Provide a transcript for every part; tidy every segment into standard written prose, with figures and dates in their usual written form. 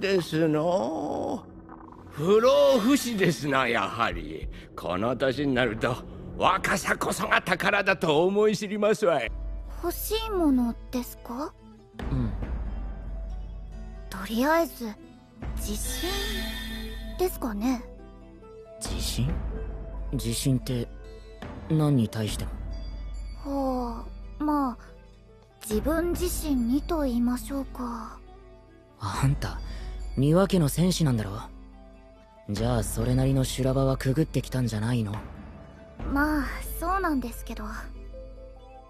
ですの。不老不死ですな、やはり。この年になると若さこそが宝だと思い知りますわい。欲しいものですか？うん、とりあえず自信ですかね。自信？自信って何に対しても？はあ、まあ自分自身にと言いましょうか。あんたにわけの戦士なんだろ。じゃあそれなりの修羅場はくぐってきたんじゃないの？まあそうなんですけど、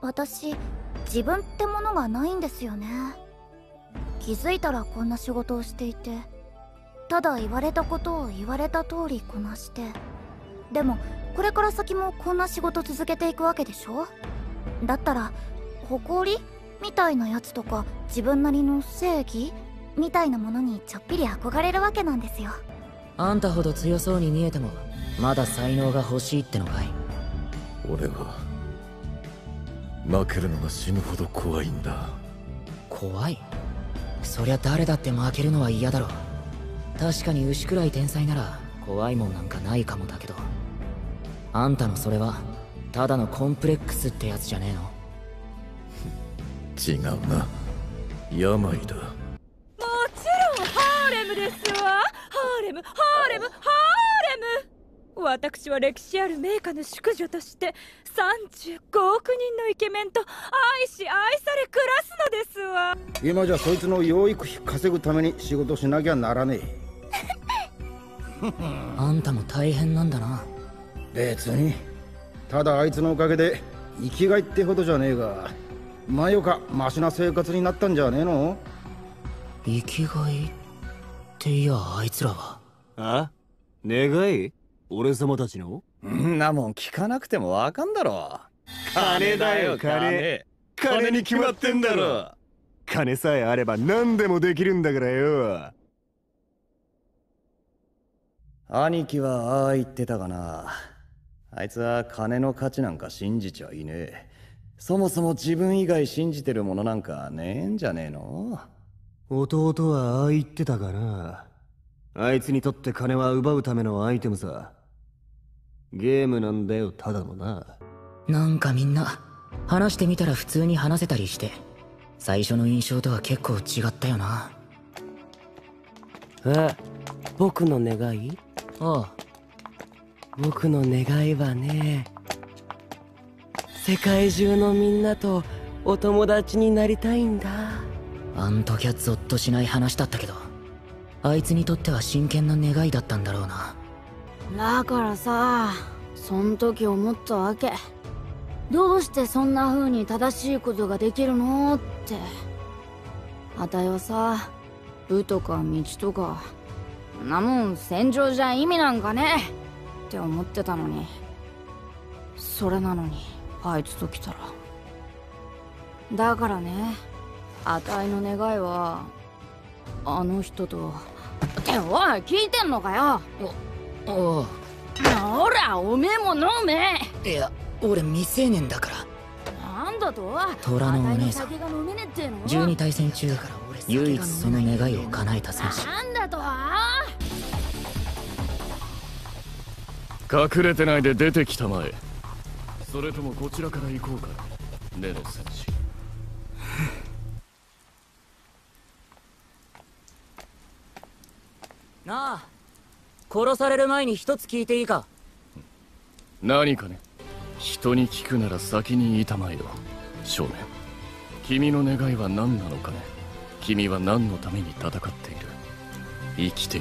私自分ってものがないんですよね。気づいたらこんな仕事をしていて、ただ言われたことを言われた通りこなして、でもこれから先もこんな仕事続けていくわけでしょ。だったら誇りみたいなやつとか、自分なりの正義みたいなものにちょっぴり憧れるわけなんですよ。あんたほど強そうに見えてもまだ才能が欲しいってのかい？俺は負けるのが死ぬほど怖いんだ。怖い？そりゃ誰だって負けるのは嫌だろ。確かに牛くらい天才なら怖いもんなんかないかもだけど、あんたのそれはただのコンプレックスってやつじゃねえの？違うな、病だ。もちろんハーレムですわ。ハーレム、ハーレム、ハーレム。私は歴史ある名家の淑女として35億人のイケメンと愛し愛され暮らすのですわ。今じゃそいつの養育費稼ぐために仕事しなきゃならねえ。あんたも大変なんだな。別に、ただあいつのおかげで生きがいってほどじゃねえが、前よかマシな生活になったんじゃねえの？生きがいっていや、あいつらは。あ？願い？俺様たちの？んなもん聞かなくてもわかんだろ。金だよ、金。金に決まってんだろ。金さえあれば何でもできるんだからよ。兄貴はああ言ってたかな。あいつは金の価値なんか信じちゃいねえ。そもそも自分以外信じてるものなんかねえんじゃねえの？弟はああ言ってたかな。あいつにとって金は奪うためのアイテムさ。ゲームなんだよ、ただのな。なんかみんな話してみたら普通に話せたりして、最初の印象とは結構違ったよな。え、僕の願い？ああ、僕の願いはね、世界中のみんなとお友達になりたいんだ。あん時はゾッとしない話だったけど、あいつにとっては真剣な願いだったんだろうな。だからさ、そん時思ったわけ。どうしてそんな風に正しいことができるのって。あたいはさ、部とか道とかそんなもん戦場じゃ意味なんかねって思ってたのに、それなのにあいつと来たら。だからね、あたいの願いはあの人と。っておい、聞いてんのかよ。おうほら、おめえも飲め。いや、俺未成年だから。なんだと？虎のお姉さん、12対戦中唯一その願いを叶えた選手。なんだと？隠れてないで出てきたまえ。それともこちらから行こうか、ネロ戦士。なあ、殺される前に一つ聞いていいか？何かね？人に聞くなら先に言いたまえよ、少年。君の願いは何なのかね？君は何のために戦っている？生きている？